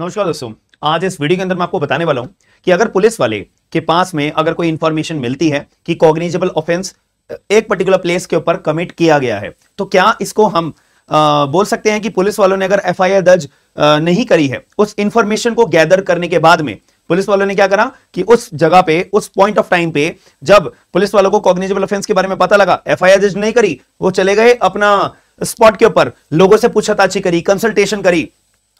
नमस्कार दोस्तों, आज इस वीडियो के अंदर मैं आपको बताने वाला हूं कि अगर पुलिस वाले के पास में अगर कोई इंफॉर्मेशन मिलती है कि कॉग्निजेबल ऑफेंस एक पर्टिकुलर प्लेस के ऊपर कमिट किया गया है, तो क्या इसको हम बोल सकते हैं कि पुलिस वालों ने अगर एफआईआर दर्ज नहीं करी है, उस इंफॉर्मेशन को गैदर करने के बाद में पुलिस वालों ने क्या करा कि उस जगह पे, उस पॉइंट ऑफ टाइम पे जब पुलिस वालों को कॉग्निजेबल ऑफेंस के बारे में पता लगा, एफआईआर दर्ज नहीं करी, वो चले गए अपना स्पॉट के ऊपर, लोगों से पूछताछ करी, कंसल्टेशन करी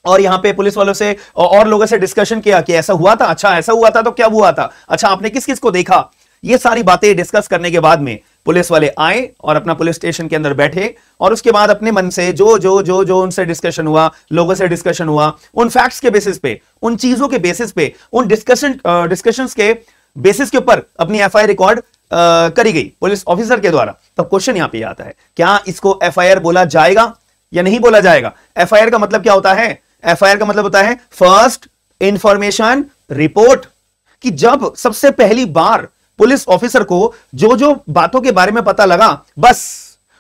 और यहाँ पे पुलिस वालों से और लोगों से डिस्कशन किया कि ऐसा हुआ था, अच्छा ऐसा हुआ था तो क्या हुआ था, अच्छा आपने किस किस को देखा, ये सारी बातें डिस्कस करने के बाद में पुलिस वाले आए और अपना पुलिस स्टेशन के अंदर बैठे और उसके बाद अपने मन से जो जो जो जो उनसे डिस्कशन हुआ, लोगों से डिस्कशन हुआ, उन फैक्ट्स के बेसिस पे, उन चीजों के बेसिस पे, उन डिस्कशंस के बेसिस के ऊपर अपनी एफआईआर रिकॉर्ड करी गई पुलिस ऑफिसर के द्वारा। तब क्वेश्चन यहाँ पे आता है, क्या इसको एफआईआर बोला जाएगा या नहीं बोला जाएगा? एफआईआर का मतलब क्या होता है? एफआईआर का मतलब होता है फर्स्ट इंफॉर्मेशन रिपोर्ट, कि जब सबसे पहली बार पुलिस ऑफिसर को जो जो बातों के बारे में पता लगा, बस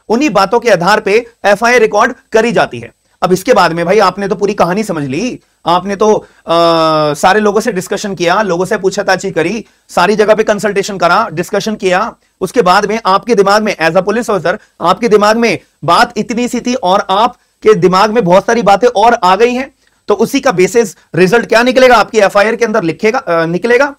उन्हीं बातों के आधार पे एफआईआर रिकॉर्ड करी जाती है। अब इसके बाद में भाई आपने तो पूरी कहानी समझ ली, आपने तो सारे लोगों से डिस्कशन किया, लोगों से पूछताछी करी, सारी जगह पे कंसल्टेशन करा, डिस्कशन किया, उसके बाद में आपके दिमाग में एज अ पुलिस ऑफिसर आपके दिमाग में बात इतनी सी थी और आप के दिमाग में बहुत सारी बातें और आ गई हैं, तो उसी का बेसिस रिजल्ट क्या निकलेगा आपकी एफआईआर के अंदर निकलेगा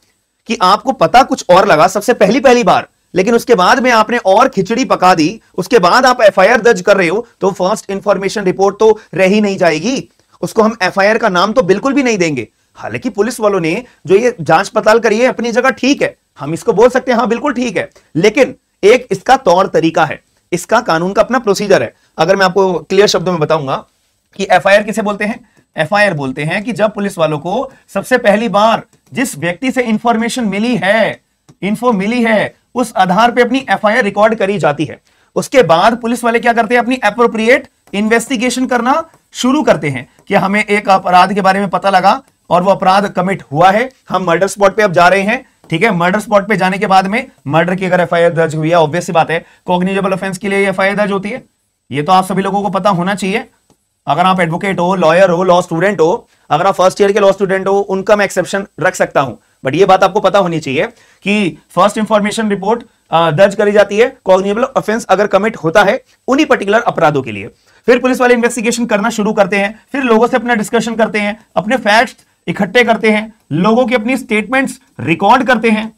कि आपको पता कुछ और लगा सबसे पहली बार, लेकिन उसके बाद में आपने और खिचड़ी पका दी, उसके बाद आप एफआईआर दर्ज कर रहे हो, तो फर्स्ट इंफॉर्मेशन रिपोर्ट तो रही नहीं जाएगी, उसको हम एफआईआर का नाम तो बिल्कुल भी नहीं देंगे। हालांकि पुलिस वालों ने जो ये जांच पड़ताल करी है अपनी जगह ठीक है, हम इसको बोल सकते हैं हाँ बिल्कुल ठीक है, लेकिन एक इसका तौर तरीका है, इसका कानून का अपना प्रोसीजर है। अगर मैं आपको क्लियर शब्दों में बताऊंगा कि एफआईआर किसे बोलते हैं, एफआईआर बोलते हैं कि जब पुलिस वालों को सबसे पहली बार जिस व्यक्ति से इंफॉर्मेशन मिली है, इन्फो मिली है, उस आधार पे अपनी एफआईआर रिकॉर्ड करी जाती है। उसके बाद पुलिस वाले क्या करते हैं, अपनी एप्रोप्रिएट इन्वेस्टिगेशन करना शुरू करते हैं कि हमें एक अपराध के बारे में पता लगा और वो अपराध कमिट हुआ है, हम मर्डर स्पॉट पे अब जा रहे हैं, ठीक है। मर्डर स्पॉट पे जाने के बाद में मर्डर की अगर एफआईआर दर्ज हुई है, ऑब्वियस सी बात है कॉग्निजेबल ऑफेंस के लिए एफआईआर दर्ज होती है, ये तो आप सभी लोगों को पता होना चाहिए। अगर आप एडवोकेट हो, लॉयर हो, लॉ स्टूडेंट हो, अगर आप फर्स्ट ईयर के लॉ स्टूडेंट हो, उनका मैं एक्सेप्शन रख सकता हूं, बट ये बात आपको पता होनी चाहिए कि फर्स्ट इंफॉर्मेशन रिपोर्ट दर्ज करी जाती है कॉग्निजेबल ऑफेंस अगर कमिट होता है उन्हीं पर्टिकुलर अपराधों के लिए। फिर पुलिस वाले इन्वेस्टिगेशन करना शुरू करते हैं, फिर लोगों से अपना डिस्कशन करते हैं, अपने फैक्ट्स इकट्ठे करते हैं, लोगों की अपनी स्टेटमेंट्स रिकॉर्ड करते हैं,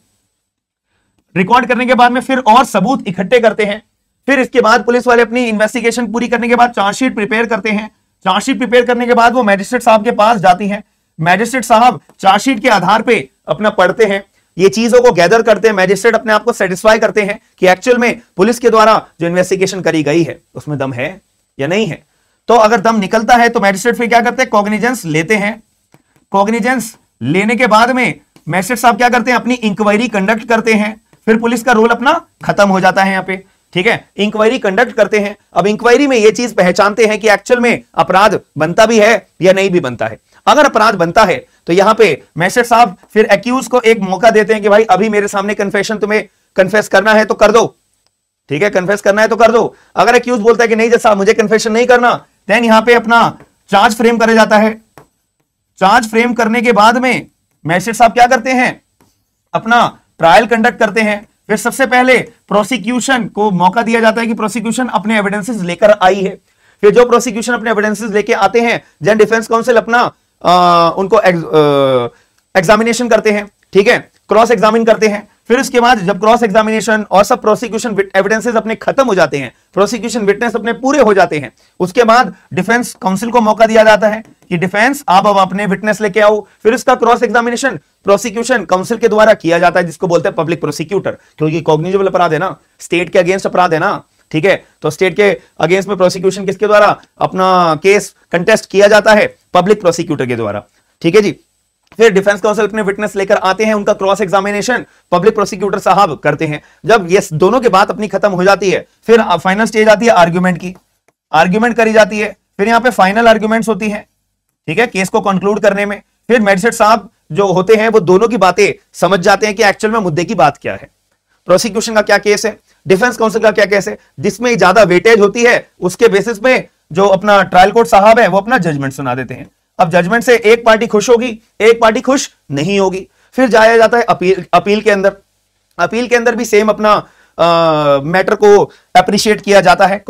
रिकॉर्ड करने के बाद में फिर और सबूत इकट्ठे करते हैं, फिर इसके बाद पुलिस वाले अपनी इन्वेस्टिगेशन पूरी करने के बाद चार्जशीट प्रिपेयर करते हैं, चार्जशीट प्रिपेयर करने के बाद वो मैजिस्ट्रेट साहब के पास जाती हैं, मैजिस्ट्रेट साहब चार्जशीट के आधार पे अपना पढ़ते हैं, ये चीजों को गैदर करते हैं, मैजिस्ट्रेट अपने आप को सेटिस्फाई करते हैं कि एक्चुअल में पुलिस के द्वारा जो इन्वेस्टिगेशन करी गई है उसमें दम है या नहीं है। तो अगर दम निकलता है तो मैजिस्ट्रेट फिर क्या करते हैं, कॉग्निजेंस लेते हैं। कॉग्निजेंस लेने के बाद में मैजिस्ट्रेट साहब क्या करते हैं, अपनी इंक्वायरी कंडक्ट करते हैं, फिर पुलिस का रोल अपना खत्म हो जाता है यहाँ पे, ठीक है। इंक्वायरी कंडक्ट करते हैं, अब इंक्वायरी में यह चीज पहचानते हैं कि एक्चुअल में अपराध बनता भी है या नहीं भी बनता है। अगर अपराध बनता है तो यहाँ पे मैजिस्ट्रेट साहब फिर एक्यूज को एक मौका देते हैं कि भाई अभी मेरे सामने कन्फेशन, तुम्हें कन्फेस करना है तो कर दो, ठीक है, कन्फेस करना है तो कर दो। अगर एक्यूज बोलता है कि नहीं जज साहब मुझे कन्फेशन नहीं करना, देन यहाँ पे अपना चार्ज फ्रेम करा जाता है। चार्ज फ्रेम करने के बाद में मैजिस्ट्रेट साहब क्या करते हैं, अपना ट्रायल कंडक्ट करते हैं, फिर सबसे पहले प्रोसिक्यूशन को मौका दिया जाता है कि प्रोसिक्यूशन अपने एविडेंसेस लेकर आई है, फिर जो प्रोसिक्यूशन अपने एविडेंसेस लेके आते हैं, देन डिफेंस काउंसिल अपना उनको एग्जामिनेशन करते हैं, ठीक है, क्रॉस एग्जामिन करते हैं। फिर उसके बाद जब क्रॉस एग्जामिनेशन और सब प्रोसिक्यूशन एविडेंसेस अपने खत्म हो जाते हैं, प्रोसिक्यूशन विटनेस अपने पूरे हो जाते हैं, उसके बाद डिफेंस काउंसिल को मौका दिया जाता है कि डिफेंस आप अब अपने विटनेस लेके आओ। फिर उसका क्रॉस एग्जामिनेशन प्रोसिक्यूशन काउंसिल के द्वारा किया जाता है, जिसको बोलते हैं पब्लिक प्रोसिक्यूटर, क्योंकि कॉग्निजेबल अपराध है ना, स्टेट के अगेंस्ट अपराध है ना, ठीक है, तो स्टेट के अगेंस्ट में प्रोसिक्यूशन किसके द्वारा अपना केस कंटेस्ट किया जाता है, पब्लिक प्रोसिक्यूटर के द्वारा, ठीक है जी। फिर डिफेंस काउंसिल अपने विटनेस लेकर आते हैं, उनका क्रॉस एग्जामिनेशन पब्लिक प्रोसिक्यूटर साहब करते हैं। जब ये दोनों की बात अपनी खत्म हो जाती है, फिर फाइनल स्टेज आती है आर्ग्यूमेंट की, आर्ग्यूमेंट करी जाती है, फिर यहाँ पे फाइनल आर्ग्यूमेंट्स होती है, ठीक है, केस को कंक्लूड करने में। फिर मैजिस्ट्रेट साहब जो होते हैं वो दोनों की बातें समझ जाते हैं कि एक्चुअल में मुद्दे की बात क्या है, प्रोसिक्यूशन का क्या केस है, डिफेंस काउंसिल का क्या केस है, जिसमें ज्यादा वेटेज होती है उसके बेसिस में जो अपना ट्रायल कोर्ट साहब है वो अपना जजमेंट सुना देते हैं। अब जजमेंट से एक पार्टी खुश होगी, एक पार्टी खुश नहीं होगी। फिर जाया जाता है अपील के अंदर। अपील के अंदर भी सेम अपना मैटर को अप्रिशिएट किया जाता है,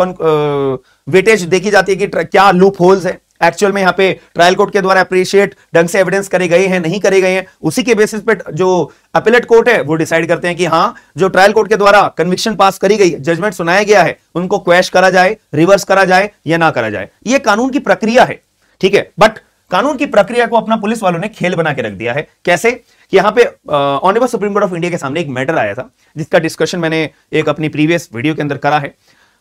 वेटेज देखी जाती है कि क्या लूप होल्स है एक्चुअल में, यहाँ पे ट्रायल कोर्ट के द्वारा अप्रिशिएट ढंग से एविडेंस करे गए हैं नहीं करे गए हैं, उसी के बेसिस पे जो अपीलेट कोर्ट है वो डिसाइड करते हैं कि हाँ जो ट्रायल कोर्ट के द्वारा कन्विक्शन पास करी गई, जजमेंट सुनाया गया है, उनको क्वैश करा जाए, रिवर्स करा जाए या ना करा जाए। ये कानून की प्रक्रिया है, ठीक है। बट कानून की प्रक्रिया को अपना पुलिस वालों ने खेल बना के रख दिया है। कैसे? यहाँ पे honourable supreme court of India के सामने एक मैटर आया था जिसका डिस्कशन मैंने एक अपनी प्रीवियस वीडियो के अंदर करा है,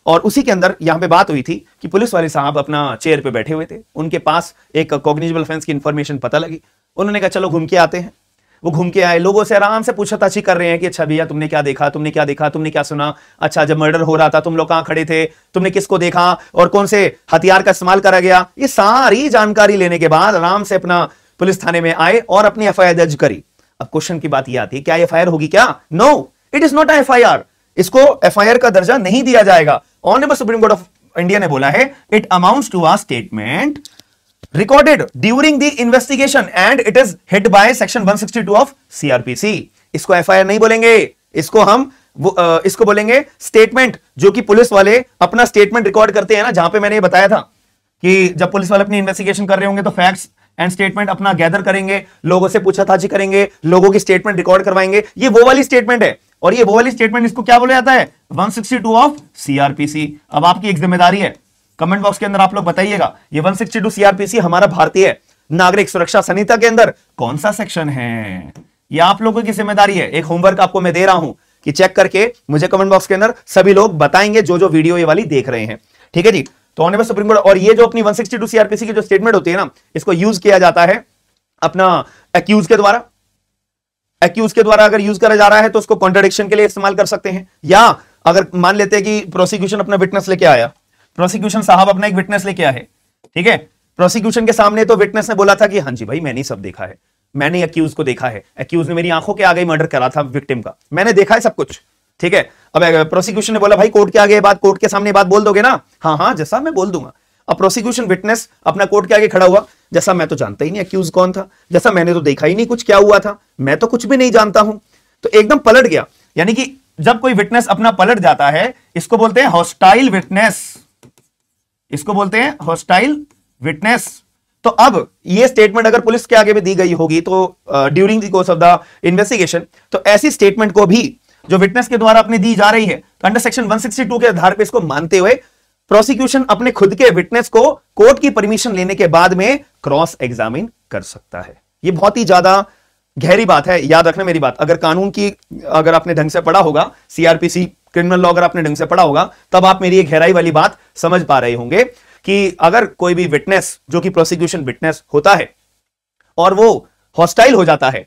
और उसी के अंदर यहाँ पे बात हुई थी कि पुलिस वाले साहब अपना चेयर पे बैठे हुए थे, उनके पास एक कॉग्निजेबल ऑफेंस की इंफॉर्मेशन पता लगी, उन्होंने कहा चलो घूम के आते हैं। वो घूम के आए, लोगों से आराम से पूछताछ कर रहे हैं कि अच्छा भैया तुमने क्या देखा, तुमने क्या देखा, तुमने क्या सुना, अच्छा जब मर्डर हो रहा था तुम लोग कहाँ खड़े थे, तुमने किसको देखा और कौन से हथियार का इस्तेमाल करा गया। ये सारी जानकारी लेने के बाद आराम से अपना पुलिस थाने में आए और अपनी एफआईआर दर्ज करी। अब क्वेश्चन की बात यह आती है क्या एफआईआर होगी क्या? No, it is not an FIR. इसको एफआईआर का दर्जा नहीं दिया जाएगा। Honourable supreme court of India ने बोला है it amounts to a statement recorded during the investigation and it is hit by section 162 of CrPC. इसको एफआईआर नहीं बोलेंगे, इसको हम इसको बोलेंगे स्टेटमेंट, जो कि पुलिस वाले अपना स्टेटमेंट रिकॉर्ड करते हैं ना, जहां पे मैंने बताया था कि जब पुलिस वाले अपनी इन्वेस्टिगेशन कर रहे होंगे तो फैक्ट्स एंड स्टेटमेंट अपना गैदर करेंगे, लोगों से पूछाताछ करेंगे, लोगों की स्टेटमेंट रिकॉर्ड करवाएंगे। ये वो वाली स्टेटमेंट है और ये वो वाली स्टेटमेंट, इसको क्या बोला जाता है? 162 ऑफ सीआरपीसी। अब आपकी एक जिम्मेदारी है, कमेंट बॉक्स के अंदर आप लोग बताइएगा ये 162 सीआरपीसी हमारा भारतीय नागरिक सुरक्षा संहिता के अंदर कौन सा सेक्शन है। ये आप लोगों की जिम्मेदारी है। एक होमवर्क आपको मैं दे रहा हूं कि चेक करके मुझे कमेंट बॉक्स के अंदर सभी लोग बताएंगे जो जो वीडियो ये वाली देख रहे हैं, ठीक है जी। तो ऑनरेबल सुप्रीम कोर्ट, और ये जो अपनी 162 सीआरपीसी की जो स्टेटमेंट होती है ना, इसको यूज किया जाता है अपना एक्यूज के द्वारा। एक्यूज के द्वारा अगर यूज करा जा रहा है तो उसको कॉन्ट्रडिक्शन के लिए इस्तेमाल कर सकते हैं, या अगर मान लेते हैं कि प्रोसिक्यूशन अपना विटनेस लेके आया, प्रोसिक्यूशन साहब अपना एक विटनेस लेके आए, ठीक है। प्रोसिक्यूशन के सामने तो विटनेस ने बोला था कि हाँ जी भाई मैंने सब देखा है, मैंने एक्यूज को देखा है, एक्यूज ने मेरी आंखों के आगे मर्डर करा था विक्टिम का, मैंने देखा है सब कुछ, ठीक है। अब प्रोसिक्यूशन ने बोला भाई कोर्ट के आगे बात, कोर्ट के सामने बात बोल दोगे ना? हाँ हाँ जैसा मैं बोल दूंगा। अब प्रोसिक्यूशन विटनेस अपना कोर्ट के आगे खड़ा हुआ, जैसा मैं तो जानता ही नहीं एक्यूज कौन था, जैसा मैंने तो देखा ही नहीं कुछ क्या हुआ था, मैं तो कुछ भी नहीं जानता हूं। तो एकदम पलट गया। यानी कि जब कोई विटनेस अपना पलट जाता है इसको बोलते हैं हॉस्टाइल विटनेस, इसको बोलते हैं हॉस्टाइल विटनेस। तो अब ये स्टेटमेंट अगर पुलिस के आगे भी दी गई होगी तो during the course of the investigation, तो ऐसी स्टेटमेंट को भी जो विटनेस के द्वारा अपनी दी जा रही है तो अंडर सेक्शन 162 के आधार पर इसको मानते हुए प्रोसिक्यूशन अपने खुद के विटनेस को कोर्ट की परमिशन लेने के बाद में क्रॉस एग्जामिन कर सकता है। ये बहुत ही ज्यादा गहरी बात है, याद रखना मेरी बात। अगर कानून की अगर आपने ढंग से पढ़ा होगा, सीआरपीसी क्रिमिनल लॉ अगर आपने ढंग से पढ़ा होगा, तब आप मेरी ये गहराई वाली बात समझ पा रहे होंगे कि अगर कोई भी विटनेस जो कि प्रोसिक्यूशन विटनेस होता है और वो हॉस्टाइल हो जाता है,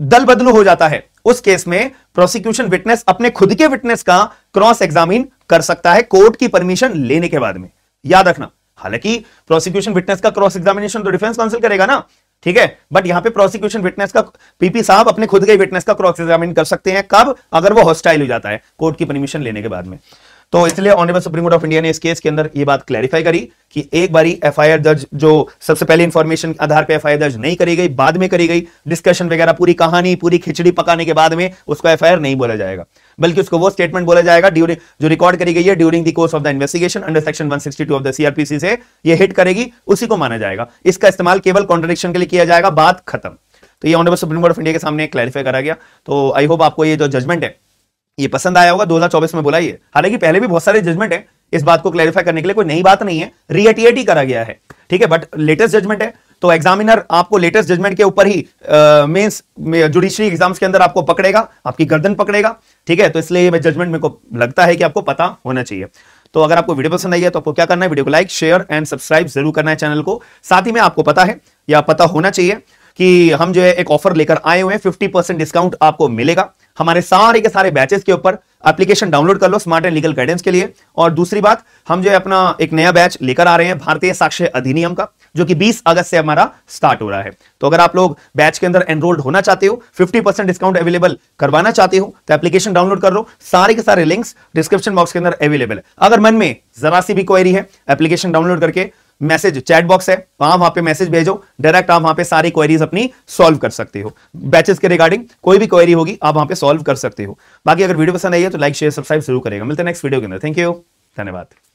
दल बदलू हो जाता है, उस केस में प्रोसिक्यूशन विटनेस अपने खुद के विटनेस का क्रॉस एग्जामिन कर सकता है कोर्ट की परमिशन लेने के बाद में, याद रखना। हालांकि प्रोसिक्यूशन विटनेस का क्रॉस एग्जामिनेशन तो डिफेंस काउंसिल करेगा ना, ठीक है। बट यहां पे प्रोसिक्यूशन विटनेस का पीपी साहब अपने खुद के विटनेस का क्रॉस एग्जामिन कर सकते हैं, कब? अगर वो हॉस्टाइल हो जाता है कोर्ट की परमिशन लेने के बाद में। तो इसलिए honourable supreme court of India ने इस केस के अंदर ये बात क्लैरिफाई करी कि एक बारी एफआईआर दर्ज, जो सबसे पहले इंफॉर्मेशन आधार पे एफआईआर दर्ज नहीं करी गई, बाद में करी गई, डिस्कशन वगैरह पूरी कहानी पूरी खिचड़ी पकाने के बाद में उसको एफआईआर नहीं बोला जाएगा, बल्कि उसको वो स्टेटमेंट बोला जाएगा ड्यूरिंग, जो रिकॉर्ड करी गई है during the course of the investigation under section 162 of the CrPC से ये हिट करेगी, उसी को माना जाएगा। इसका इस्तेमाल केवल कॉन्ट्रडिक्शन के लिए किया जाएगा, बात खत्म। तो ये honourable supreme court of India के सामने क्लैरिफाई करा गया। तो आई होप आपको ये जो जजमेंट है ये पसंद आया होगा। 2024 में बोला ये, हालांकि पहले भी बहुत सारे जजमेंट है इस बात को क्लैरिफाई करने के लिए, कोई नई बात नहीं है, रिएटिएट ही करा गया है, ठीक है। बट लेटेस्ट जजमेंट है तो एग्जामिनर आपको लेटेस्ट जजमेंट के ऊपर ही मेंस जुडिशरी एग्जाम्स के अंदर आपको पकड़ेगा, आपकी गर्दन पकड़ेगा, ठीक है। तो इसलिए मैं जजमेंट मेरे को लगता है कि आपको पता होना चाहिए। तो अगर आपको वीडियो पसंद आई है तो आपको क्या करना है, वीडियो को लाइक शेयर एंड सब्सक्राइब जरूर करना है चैनल को। साथ ही में आपको पता है या पता होना चाहिए कि हम जो है एक ऑफर लेकर आए हुए हैं, 50% डिस्काउंट आपको मिलेगा हमारे सारे के सारे बैचेस के ऊपर। एप्लीकेशन डाउनलोड कर लो स्मार्ट एंड लीगल गाइडेंस के लिए। और दूसरी बात, हम जो है अपना एक नया बैच लेकर आ रहे हैं भारतीय साक्ष्य अधिनियम का, जो कि 20 अगस्त से हमारा स्टार्ट हो रहा है। तो अगर आप लोग बैच के अंदर एनरोल्ड होना चाहते हो, 50% डिस्काउंट अवेलेबल करवाना चाहते हो तो एप्लीकेशन डाउनलोड कर लो, सारे के सारे लिंक्स डिस्क्रिप्शन बॉक्स के अंदर अवेलेबल है। अगर मन में जरा सी भी क्वेरी है, एप्लीकेशन डाउनलोड करके मैसेज चैट बॉक्स है, वहां पे मैसेज भेजो, डायरेक्ट आप वहां पे सारी क्वेरीज अपनी सॉल्व कर सकते हो। बैचेस के रिगार्डिंग कोई भी क्वेरी होगी आप वहां पे सॉल्व कर सकते हो। बाकी अगर वीडियो पसंद आई है तो लाइक शेयर सब्सक्राइब जरूर करेगा। मिलते हैं नेक्स्ट वीडियो के अंदर। थैंक यू, धन्यवाद।